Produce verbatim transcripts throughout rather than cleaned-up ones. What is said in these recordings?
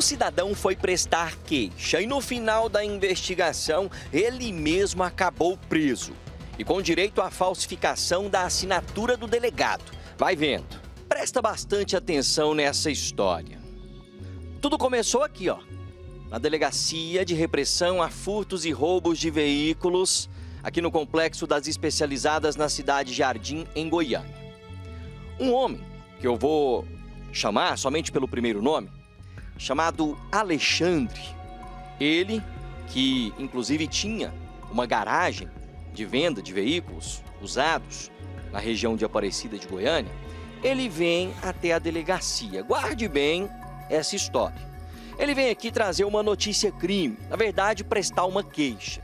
O cidadão foi prestar queixa e no final da investigação ele mesmo acabou preso. E com direito à falsificação da assinatura do delegado. Vai vendo. Presta bastante atenção nessa história. Tudo começou aqui, ó. Na Delegacia de Repressão a Furtos e Roubos de Veículos, aqui no Complexo das Especializadas na Cidade Jardim, em Goiânia. Um homem, que eu vou chamar somente pelo primeiro nome, chamado Alexandre. Ele, que inclusive tinha uma garagem de venda de veículos usados na região de Aparecida de Goiânia, ele vem até a delegacia. Guarde bem essa história. Ele vem aqui trazer uma notícia crime, na verdade prestar uma queixa,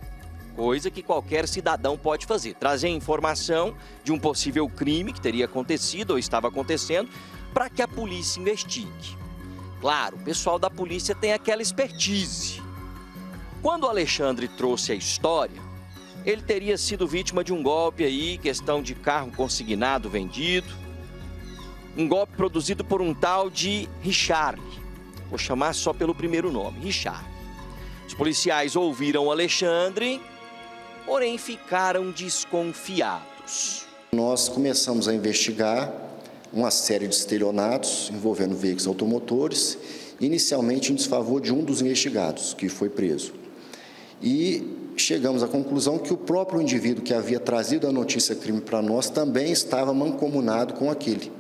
coisa que qualquer cidadão pode fazer, trazer informação de um possível crime que teria acontecido ou estava acontecendo para que a polícia investigue. Claro, o pessoal da polícia tem aquela expertise. Quando o Alexandre trouxe a história, ele teria sido vítima de um golpe aí, questão de carro consignado vendido. Um golpe produzido por um tal de Richard. Vou chamar só pelo primeiro nome, Richard. Os policiais ouviram o Alexandre, porém ficaram desconfiados. Nós começamos a investigar uma série de estelionatos envolvendo veículos automotores, inicialmente em desfavor de um dos investigados, que foi preso. E chegamos à conclusão que o próprio indivíduo que havia trazido a notícia crime para nós também estava mancomunado com aquele.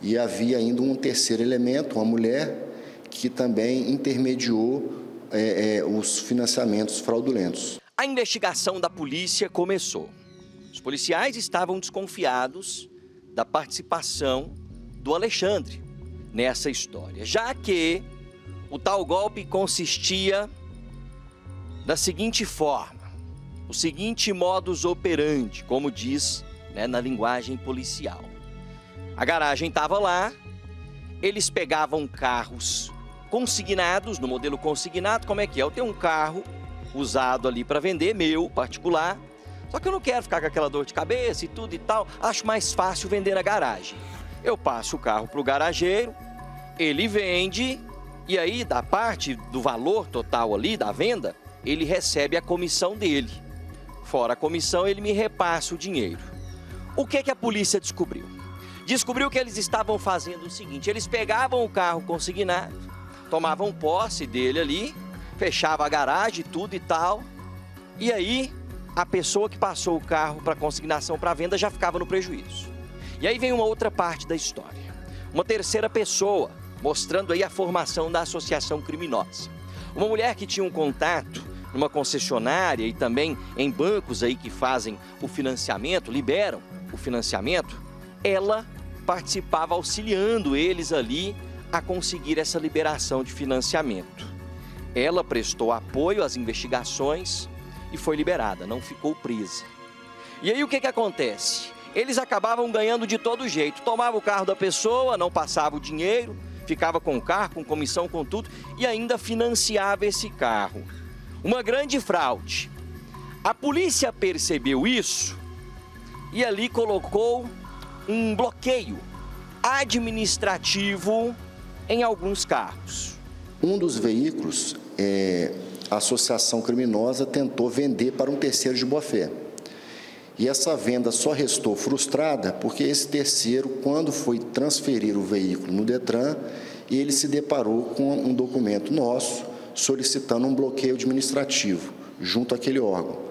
E havia ainda um terceiro elemento, uma mulher, que também intermediou é, é, os financiamentos fraudulentos. A investigação da polícia começou. Os policiais estavam desconfiados da participação do Alexandre nessa história, já que o tal golpe consistia da seguinte forma, o seguinte modus operandi, como diz, né, na linguagem policial. A garagem estava lá, eles pegavam carros consignados, no modelo consignado, como é que é? Eu tenho um carro usado ali para vender, meu, particular, só que eu não quero ficar com aquela dor de cabeça e tudo e tal, acho mais fácil vender na garagem. Eu passo o carro para o garageiro, ele vende, e aí da parte do valor total ali da venda, ele recebe a comissão dele. Fora a comissão, ele me repassa o dinheiro. O que que a polícia descobriu? Descobriu que eles estavam fazendo o seguinte, eles pegavam o carro consignado, tomavam posse dele ali, fechava a garagem, tudo e tal, e aí a pessoa que passou o carro para consignação para venda já ficava no prejuízo. E aí vem uma outra parte da história, uma terceira pessoa, mostrando aí a formação da associação criminosa. Uma mulher que tinha um contato numa concessionária e também em bancos aí que fazem o financiamento, liberam o financiamento, ela participava auxiliando eles ali a conseguir essa liberação de financiamento. Ela prestou apoio às investigações e foi liberada, não ficou presa. E aí o que que acontece? Eles acabavam ganhando de todo jeito, tomava o carro da pessoa, não passava o dinheiro, ficava com o carro, com comissão, com tudo, e ainda financiava esse carro. Uma grande fraude. A polícia percebeu isso e ali colocou um bloqueio administrativo em alguns carros. Um dos veículos, é, a associação criminosa tentou vender para um terceiro de boa-fé. E essa venda só restou frustrada porque esse terceiro, quando foi transferir o veículo no Detran, ele se deparou com um documento nosso solicitando um bloqueio administrativo junto àquele órgão.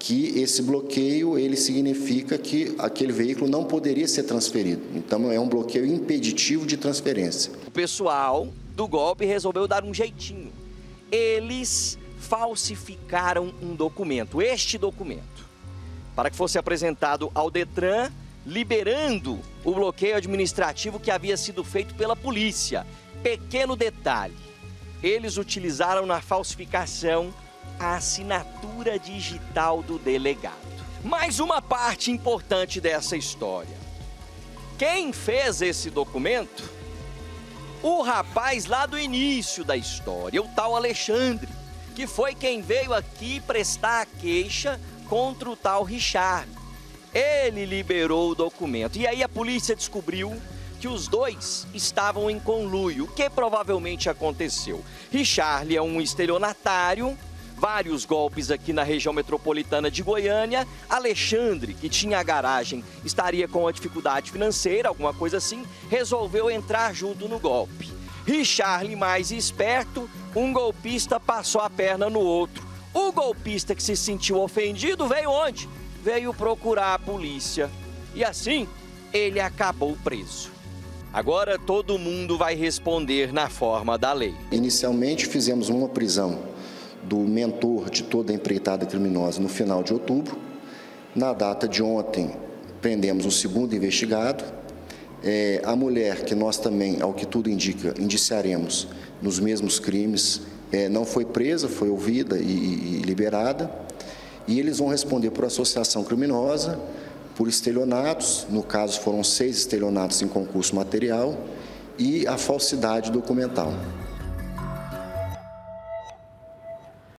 Que esse bloqueio, ele significa que aquele veículo não poderia ser transferido. Então, é um bloqueio impeditivo de transferência. O pessoal do golpe resolveu dar um jeitinho. Eles falsificaram um documento, este documento, para que fosse apresentado ao Detran, liberando o bloqueio administrativo que havia sido feito pela polícia. Pequeno detalhe, eles utilizaram na falsificação a assinatura digital do delegado. Mais uma parte importante dessa história. Quem fez esse documento? O rapaz lá do início da história, o tal Alexandre, que foi quem veio aqui prestar a queixa contra o tal Richard. Ele liberou o documento. E aí a polícia descobriu que os dois estavam em conluio, o que provavelmente aconteceu. Richarli é um estelionatário, vários golpes aqui na região metropolitana de Goiânia. Alexandre, que tinha a garagem, estaria com uma dificuldade financeira, alguma coisa assim, resolveu entrar junto no golpe. Richarli, mais esperto, um golpista passou a perna no outro. O golpista que se sentiu ofendido veio onde? Veio procurar a polícia. E assim, ele acabou preso. Agora todo mundo vai responder na forma da lei. Inicialmente fizemos uma prisão do mentor de toda a empreitada criminosa no final de outubro. Na data de ontem, prendemos o segundo investigado. É, a mulher, que nós também, ao que tudo indica, indiciaremos nos mesmos crimes, é, não foi presa, foi ouvida e, e, e liberada. E eles vão responder por associação criminosa, por estelionatos, no caso foram seis estelionatos em concurso material, e a falsidade documental.